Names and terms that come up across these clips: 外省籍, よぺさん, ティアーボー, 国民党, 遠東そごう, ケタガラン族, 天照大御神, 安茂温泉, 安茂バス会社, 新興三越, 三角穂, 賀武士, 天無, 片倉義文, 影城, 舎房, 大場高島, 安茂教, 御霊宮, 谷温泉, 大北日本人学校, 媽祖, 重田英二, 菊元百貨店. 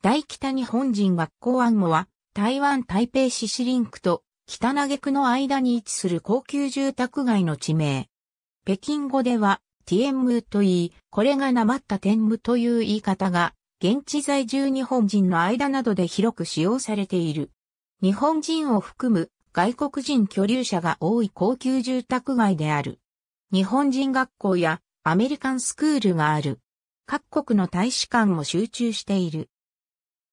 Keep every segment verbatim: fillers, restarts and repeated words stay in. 大北日本人学校安茂は、台湾台北市士林区と北投区の間に位置する高級住宅街の地名。北京語では、ティエンムと言い、これがなまった天無という言い方が、現地在住日本人の間などで広く使用されている。日本人を含む外国人居留者が多い高級住宅街である。日本人学校やアメリカンスクールがある。各国の大使館も集中している。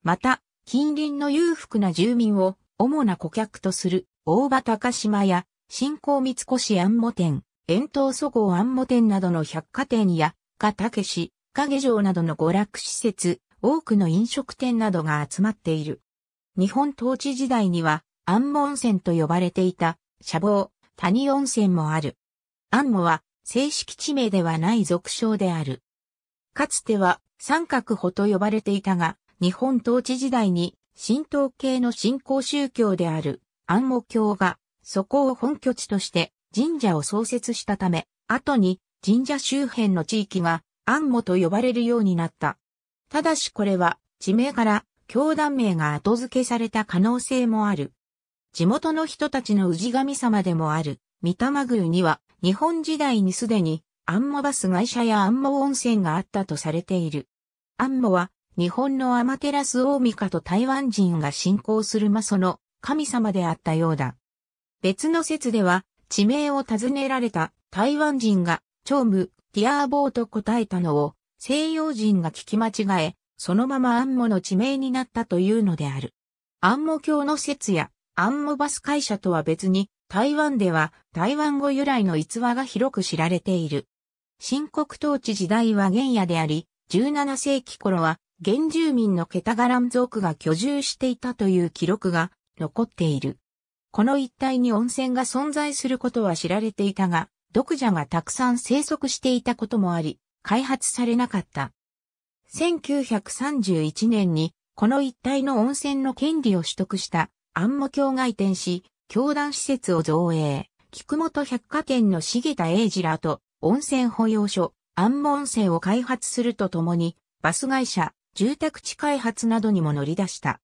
また、近隣の裕福な住民を主な顧客とする大場高島や新興三越安茂店、遠東そごう安茂店などの百貨店や賀武士、影城などの娯楽施設、多くの飲食店などが集まっている。日本統治時代には、安茂温泉と呼ばれていた、舎房、谷温泉もある。安茂は、正式地名ではない俗称である。かつては、三角穂と呼ばれていたが、日本統治時代に、神道系の信仰宗教である、安茂教が、そこを本拠地として、神社を創設したため、後に、神社周辺の地域が、安茂と呼ばれるようになった。ただしこれは地名から教団名が後付けされた可能性もある。地元の人たちの氏神様でもある御霊宮には日本時代にすでに安茂バス会社や安茂温泉があったとされている。安茂は日本のアマテラスオオミカと台湾人が信仰する媽祖の神様であったようだ。別の説では地名を尋ねられた台湾人が長夢ティアーボーと答えたのを西洋人が聞き間違え、そのまま安茂の地名になったというのである。安茂教の説や安茂バス会社とは別に台湾では台湾語由来の逸話が広く知られている。清国統治時代は原野であり、じゅうなな世紀頃は原住民のケタガラン族が居住していたという記録が残っている。この一帯に温泉が存在することは知られていたが、毒蛇がたくさん生息していたこともあり、開発されなかった。せんきゅうひゃくさんじゅういちねんにこの一帯の温泉の権利を取得した安茂教が移転し、教団施設を造営、菊本百貨店の重田英二らと温泉保養所、安茂温泉を開発するとともに、バス会社、住宅地開発などにも乗り出した。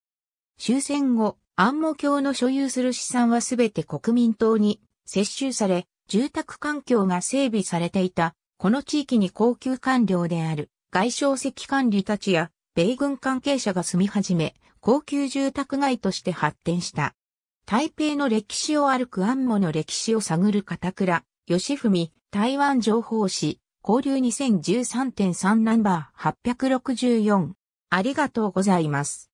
終戦後、安茂教の所有する資産はすべて国民党に接収され、住宅環境が整備されていた、この地域に高級官僚である、外商籍官吏たちや、米軍関係者が住み始め、高級住宅街として発展した。台北の歴史を歩く安茂の歴史を探る片倉、義文、台湾情報誌、交流 にせんじゅうさんてんさん ナンバーはっぴゃくろくじゅうよん。ありがとうございます。